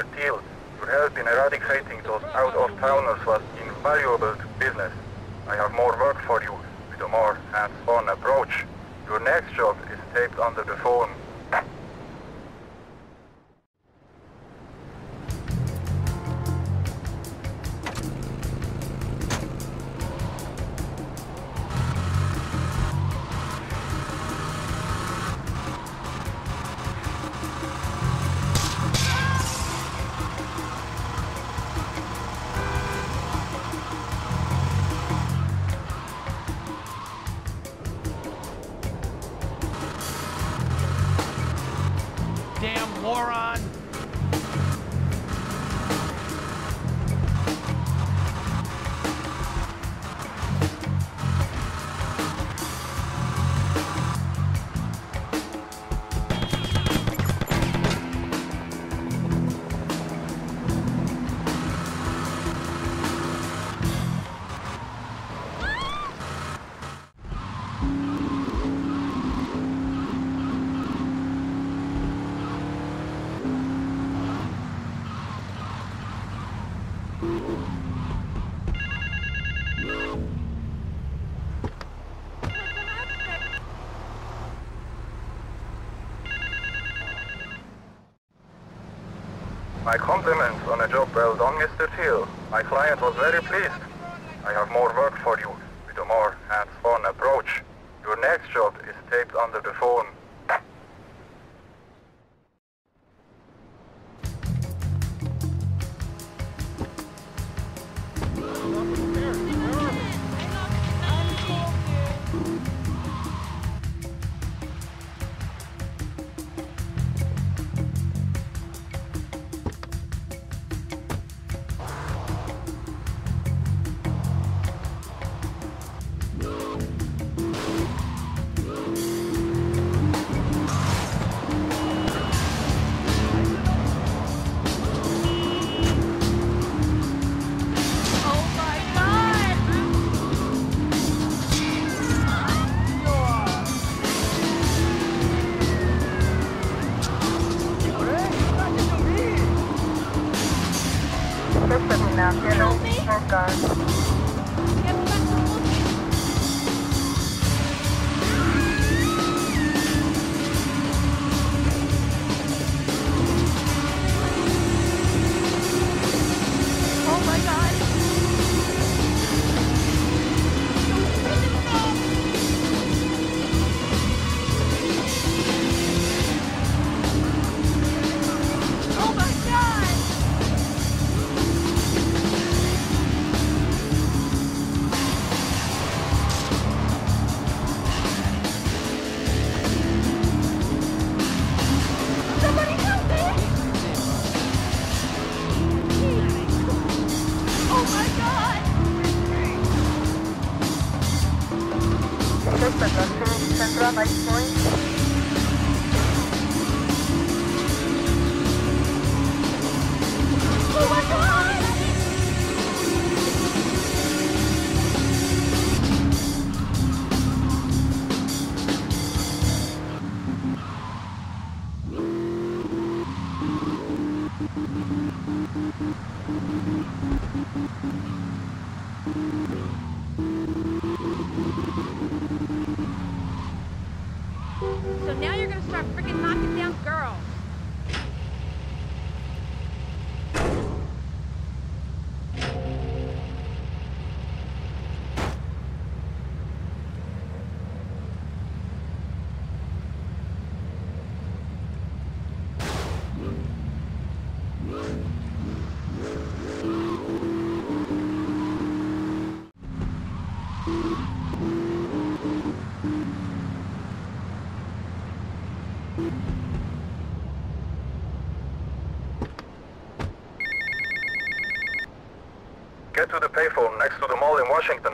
the teal. Your help in eradicating those out-of-towners was invaluable to business. I have more work for you with a more hands-on approach. Your next job is taped under the phone. My compliments on a job well done, Mr. Teal. My client was very pleased. I have more work for you with a more hands-on approach. Your next job is taped under the phone. Get to the payphone next to the mall in Washington.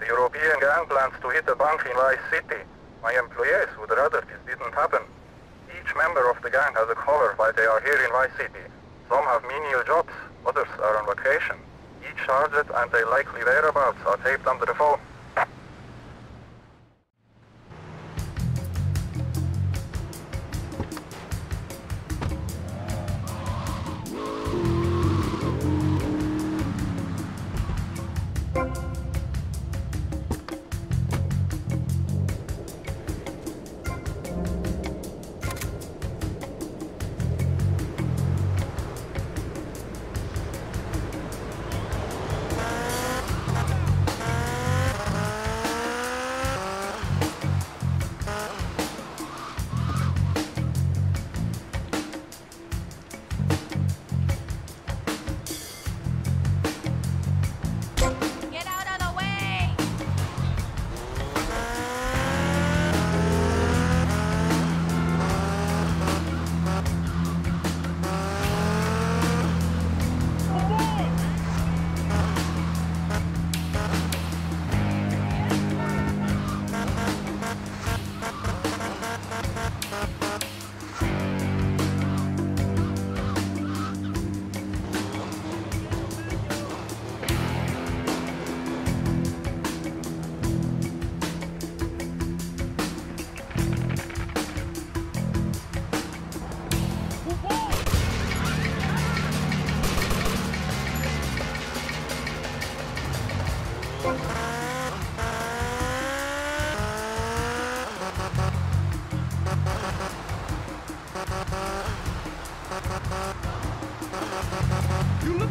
The European gang plans to hit a bank in Vice City. My employees would rather this didn't happen. Each member of the gang has a cover while they are here in Vice City. Some have menial jobs, others are on vacation. Each target and their likely whereabouts are taped under the phone. You look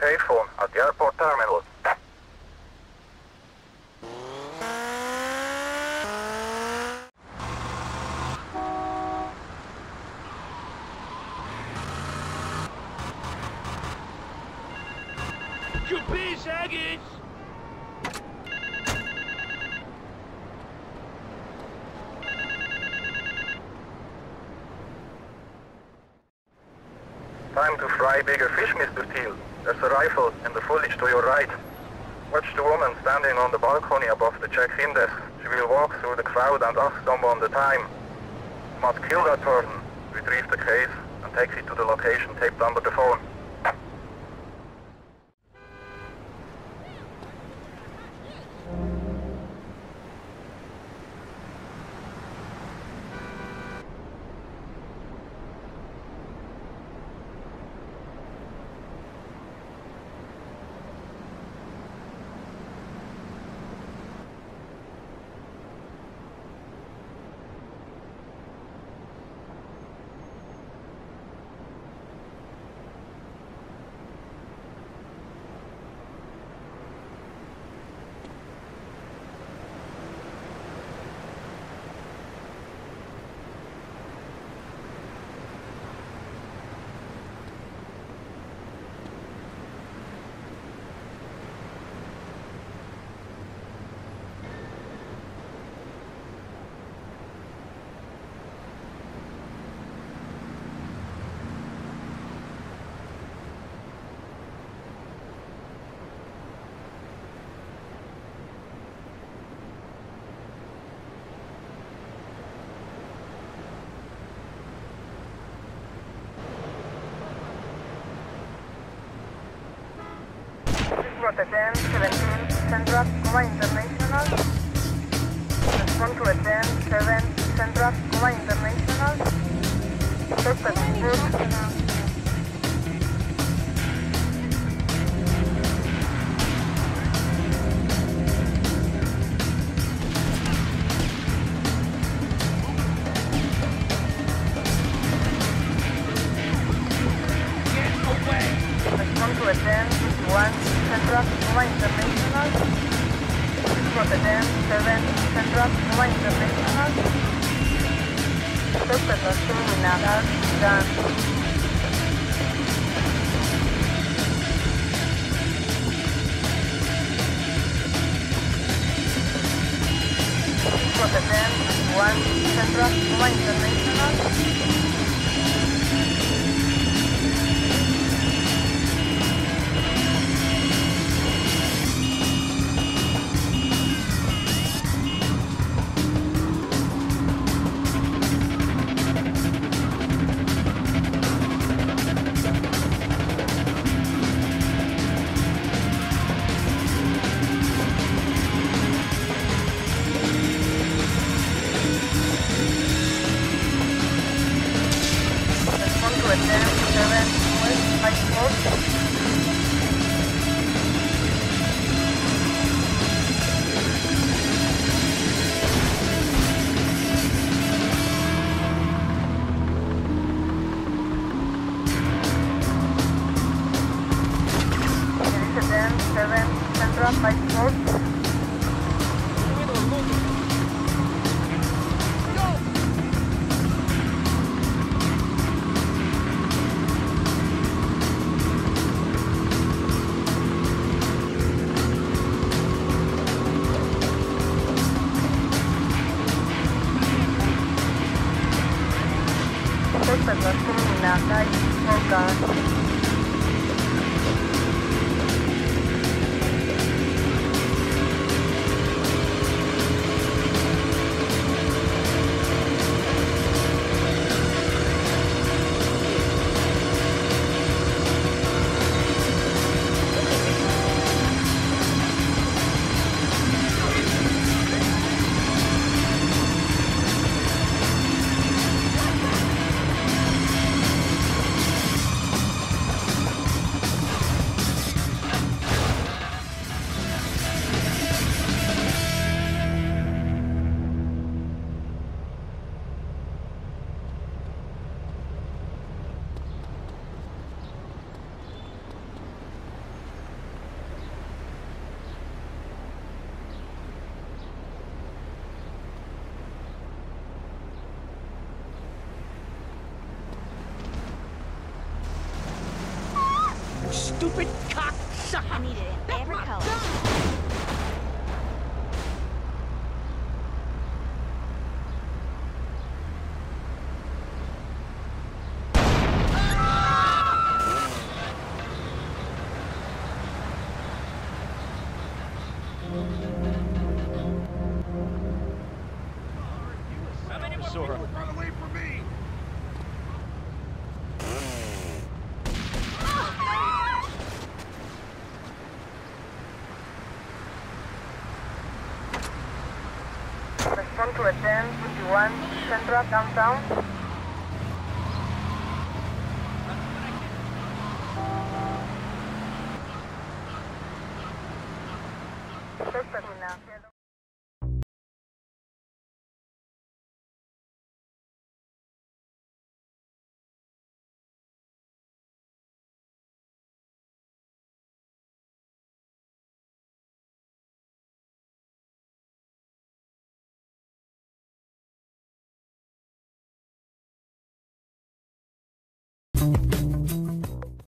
payphone at the airport terminal. Coupé baggage! Time to fry bigger fish, Mr. Teal. There's a rifle in the foliage to your right. Watch the woman standing on the balcony above the check-in desk. She will walk through the crowd and ask someone the time. You must kill that person, retrieve the case, and take it to the location taped under the phone. attend 17 Central Cuba International. Respond to attend 7 Central Cuba International. Attend 51 Central Cuba International. Stop attend 7 Central Cuba International. Stop at Nagas done. Stop attend 51 Central Cuba International. Stupid cocksucker! Needed in every color. How many more people run away from me? To attend 51 Central Downtown. Perfect.